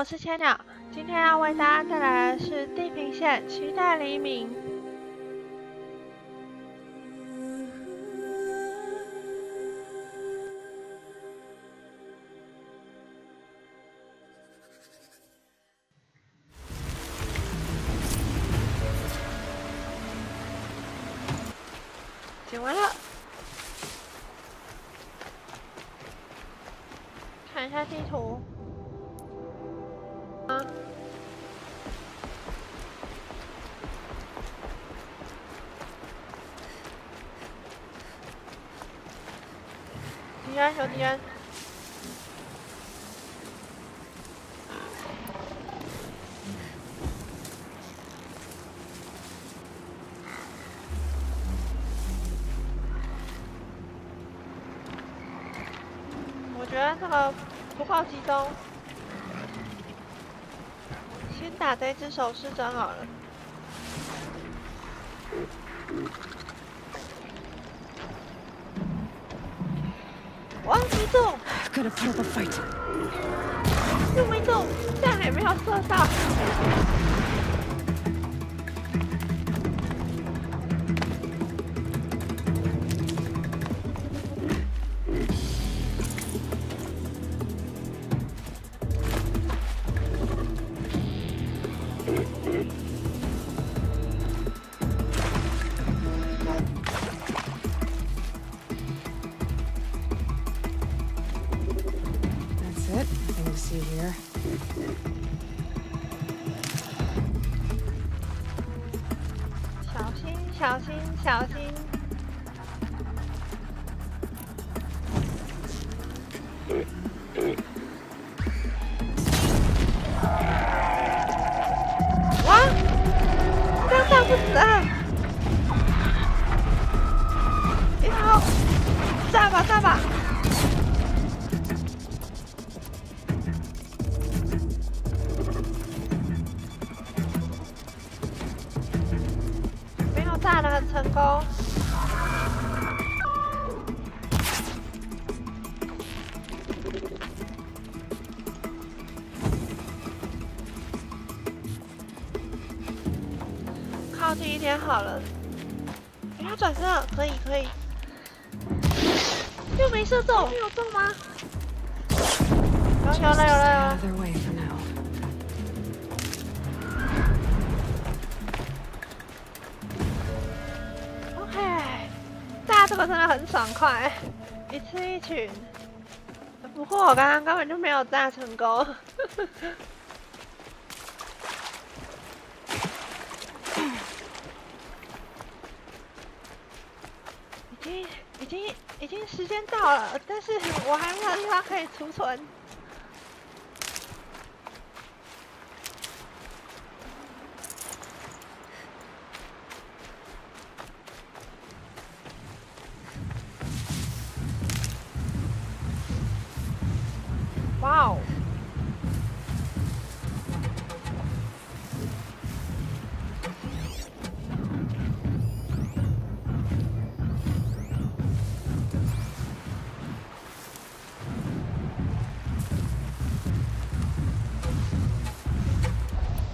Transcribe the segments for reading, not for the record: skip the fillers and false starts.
我是千鸟，今天要为大家带来的是《地平线》期待黎明。剪完了，看一下地图。 敌人，有敌人！我觉得这个不够集中。 先打这只手狮子好了。哇，没中！又没中，但还没有射到。小心，小心，小心！哇，这样打不死啊！你好，炸吧，炸吧！ 炸得很成功，靠近一点好了。哎，他转身了，可以可以。又没射中，没有中吗？有了有了有了。 这个真的很爽快，一次一群。不过我刚刚根本就没有炸成功。已经时间到了，但是我还没有地方可以储存。哇哦！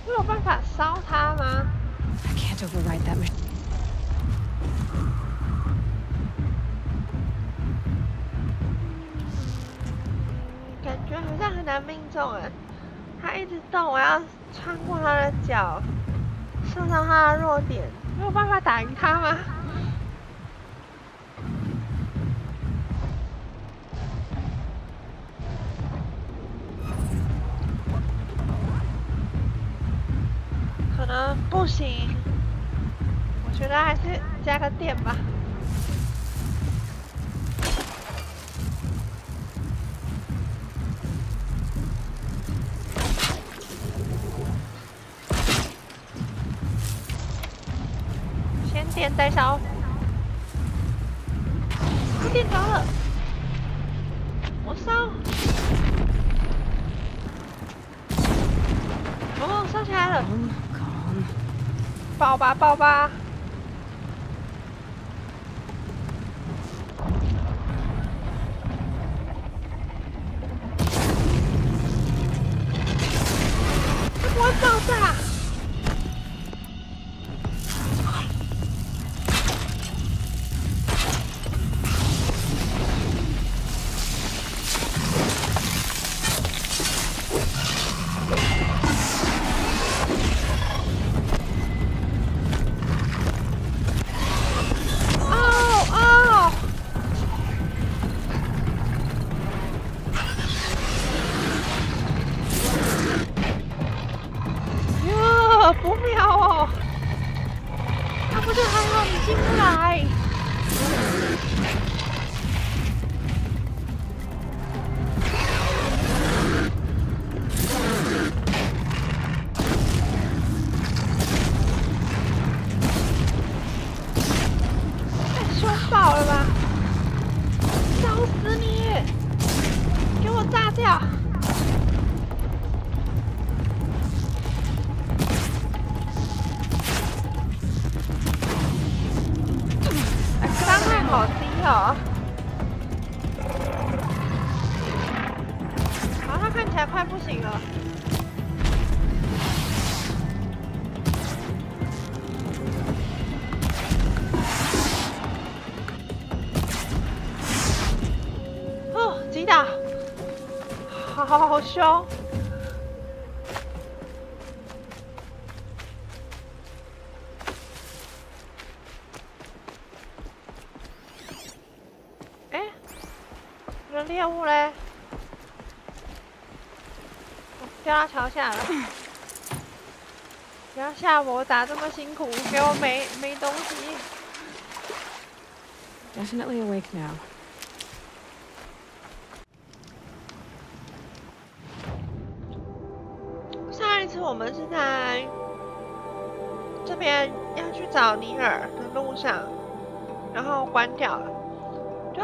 我有办法烧它吗？ I can't override that machine. 命中了，他一直动，我要穿过他的脚，射到他的弱点，没有办法打赢他吗？可能不行，我觉得还是加个电吧。 电再烧，我电着了，我烧，哦，烧起来了，爆吧爆吧！我唔知點解。太凶暴了吧！烧死你！给我炸掉！ 好低啊！好，他看起来快不行了。哦，击打，好凶！ 猎物嘞，我掉到桥下了。不要吓我，我打这么辛苦，给我没东西。Definitely awake now. 上一次我们是在这边要去找尼尔的路上，然后关掉了，就。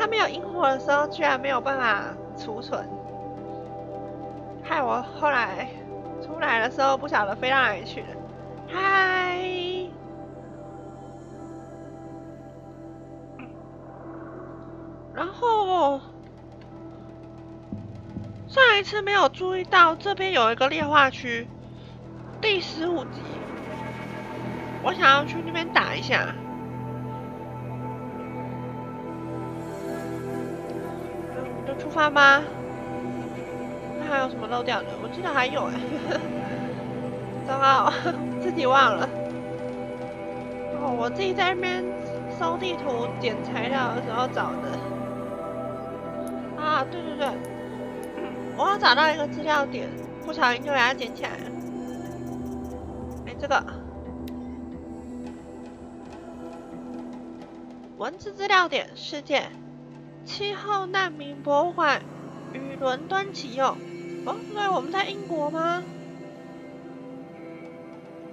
它没有萤火的时候，居然没有办法储存，害我后来出来的时候不晓得飞到哪里去了。嗨，然后上一次没有注意到这边有一个猎化区，第15集，我想要去那边打一下。 出发吧，那还有什么漏掉的？我记得还有哎、欸，糟糕，自己忘了。哦，我自己在那边搜地图、捡材料的时候找的。啊，对对对，我好像找到一个资料点，不小心就把它捡起来了。哎，这个文字资料点世界。 气候难民博物馆于伦敦启用。哦，对，我们在英国吗？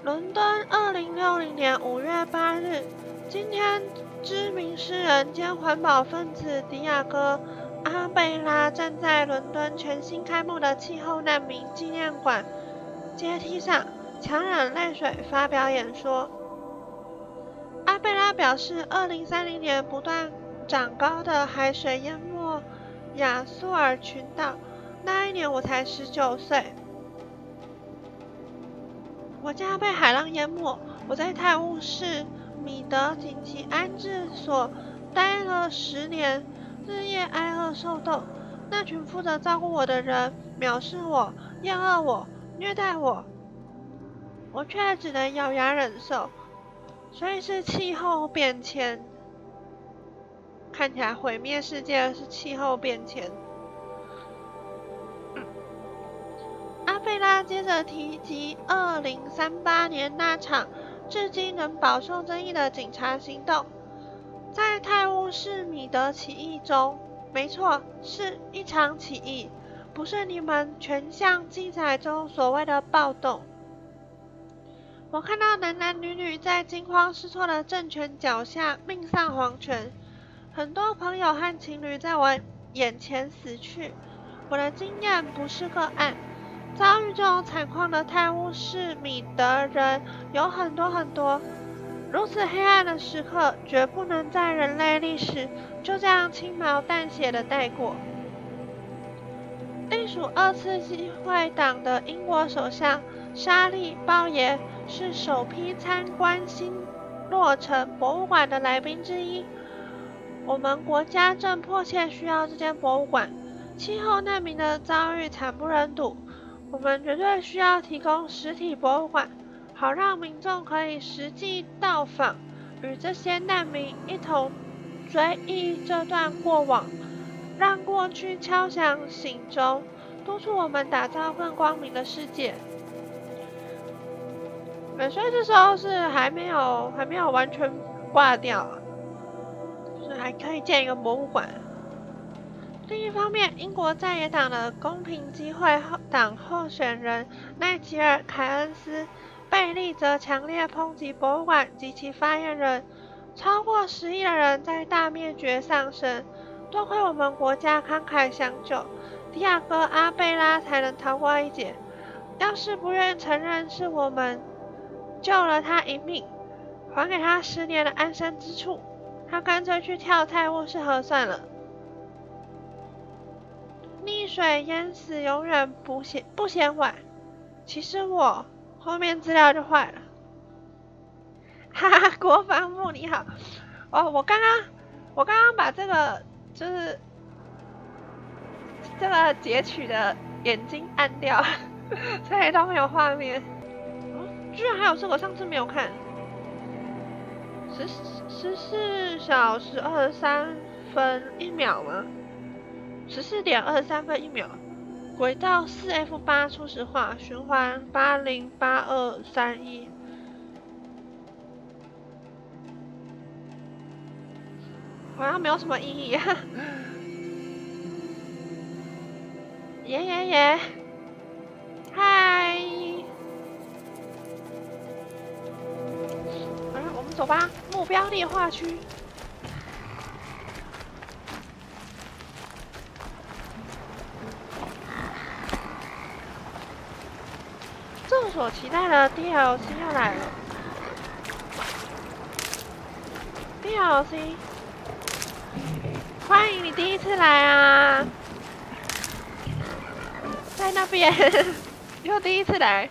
伦敦2060年5月8日，今天知名诗人兼环保分子迪亚哥·阿贝拉站在伦敦全新开幕的气候难民纪念馆阶梯上，强忍泪水发表演说。阿贝拉表示，2030年不断。 长高的海水淹没亚速尔群岛。那一年我才19岁，我家被海浪淹没。我在泰晤士米德紧急安置所待了10年，日夜挨饿受冻。那群负责照顾我的人藐视我、厌恶我、虐待我，我却只能咬牙忍受。所以是气候变迁。 看起来毁灭世界的是气候变迁。阿贝拉接着提及2038年那场至今仍饱受争议的警察行动，在泰晤士米德起义中，没错，是一场起义，不是你们全像记载中所谓的暴动。我看到男男女女在惊慌失措的政权脚下命丧黄泉。 很多朋友和情侣在我眼前死去，我的经验不是个案。遭遇这种惨况的泰晤士米德人有很多。如此黑暗的时刻，绝不能在人类历史就这样轻描淡写的带过。隶属2次机会党的英国首相莎莉·鲍耶是首批参观新落成博物馆的来宾之一。 我们国家正迫切需要这间博物馆。气候难民的遭遇惨不忍睹，我们绝对需要提供实体博物馆，好让民众可以实际到访，与这些难民一同追忆这段过往，让过去敲响醒钟，督促我们打造更光明的世界。所以这时候是还没有完全挂掉啊，就是还可以建一个博物馆。另一方面，英国在野党的公平机会党候选人奈吉尔·凯恩斯·贝利则强烈抨击博物馆及其发言人。超过10亿的人在大灭绝丧生，多亏我们国家慷慨相救，迪亚哥·阿贝拉才能逃过一劫。要是不愿承认是我们救了他一命，还给他10年的安身之处，他干脆去跳泰晤士河算了。 溺水淹死永远不嫌晚。其实我后面资料就坏了。哈哈，国防部你好。哦，我刚刚把这个就是这个截取的眼睛按掉，所以都没有画面。哦，居然还有这个，我上次没有看。14小时23分1秒吗？ 14.23分1秒，轨道4F8初始化，循环808231。好像没有什么意义。耶！嗨！好了，我们走吧，目标裂化区。 众所期待的 DLC 要来了 ，DLC， 欢迎你第一次来啊，在那边又第一次来，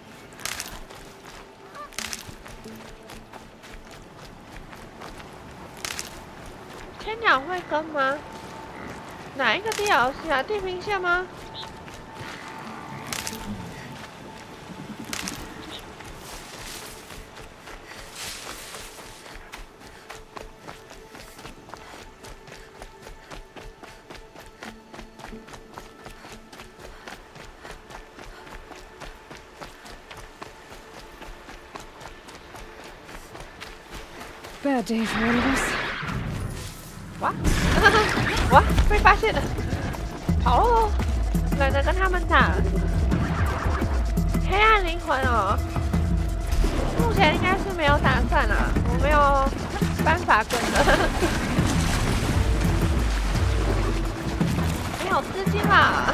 千鸟会跟吗？哪一个 DLC 啊？地平线吗？ Bad day for all of us. What? What? 被发现了！跑喽！懒得跟他们打。黑暗灵魂哦，目前应该是没有打算啦，我没有办法跟了，没有资金啦。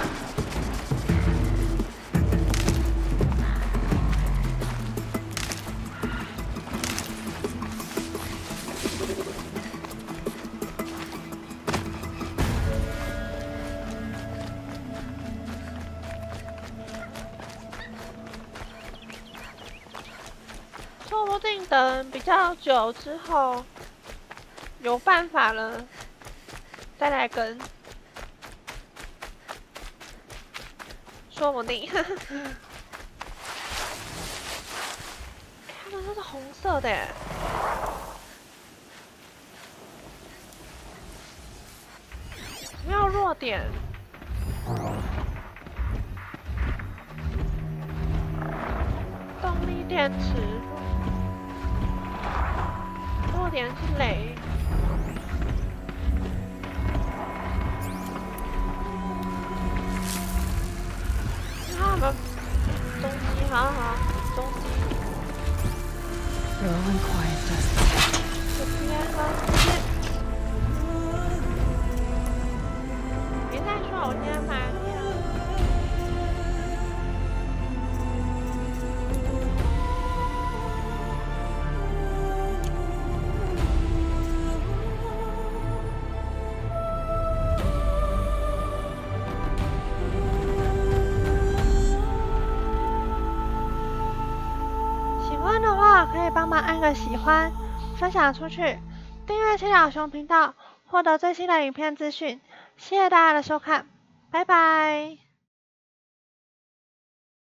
等比较久之后有办法了，再来跟，说不定。看到它是红色的耶，没有弱点。 动力电池。 点是雷，他们中击，好，中击。这边。别再说我今天买了。 喜欢，分享出去，订阅千鸟熊频道，获得最新的影片资讯。谢谢大家的收看，拜拜。